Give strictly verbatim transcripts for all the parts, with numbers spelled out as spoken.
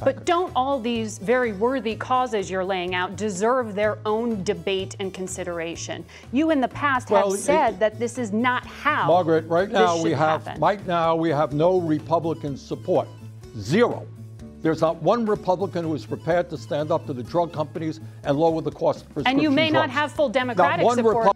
But don't all these very worthy causes you're laying out deserve their own debate and consideration? You in the past well, have said it, that this is not how Margaret, right now we have happen. right now we have no Republican support. Zero. There's not one Republican who is prepared to stand up to the drug companies and lower the cost of prescription drugs. And you may drugs. not have full Democratic not one support. Repu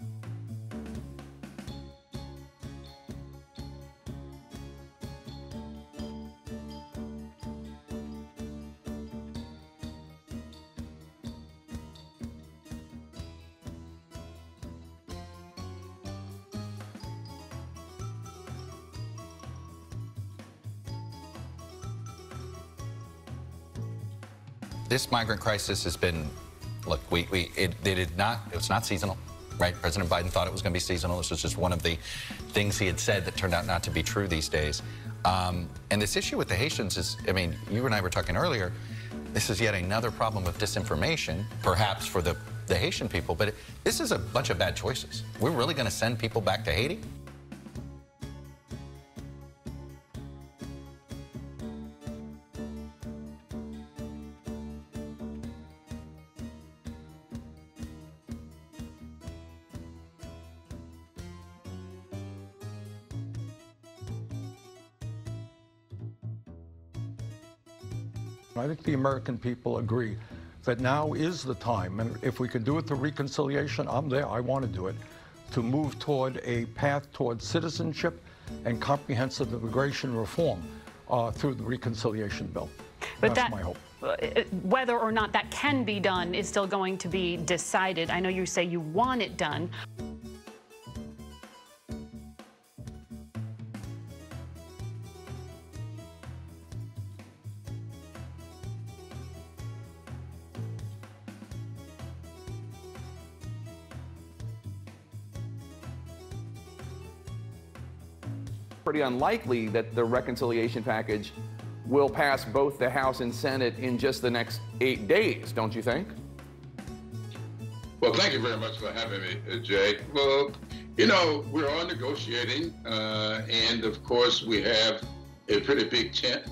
This migrant crisis has been, look, we, we it, it did not, it was not seasonal, right? President Biden thought it was going to be seasonal. This was just one of the things he had said that turned out not to be true these days. Um, and this issue with the Haitians is, I mean, you and I were talking earlier, this is yet another problem with disinformation, perhaps for the, the Haitian people, but it, this is a bunch of bad choices. We're really going to send people back to Haiti? I think the American people agree that now is the time, and if we can do it through reconciliation, I'm there, I want to do it, to move toward a path toward citizenship and comprehensive immigration reform uh, through the reconciliation bill. But That's that, my hope. Whether or not that can be done is still going to be decided. I know you say you want it done. Pretty unlikely that the reconciliation package will pass both the House and Senate in just the next eight days, don't you think? Well, thank you very much for having me, Jay. Well, you know, we're all negotiating, uh, and of course we have a pretty big tent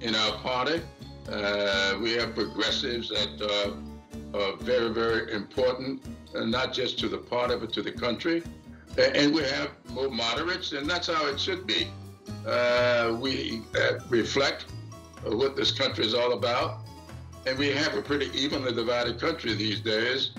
in our party. Uh, we have progressives that uh, are very, very important, uh, not just to the party, but to the country. And we have more moderates, and that's how it should be. Uh, we uh, reflect what this country is all about, and we have a pretty evenly divided country these days.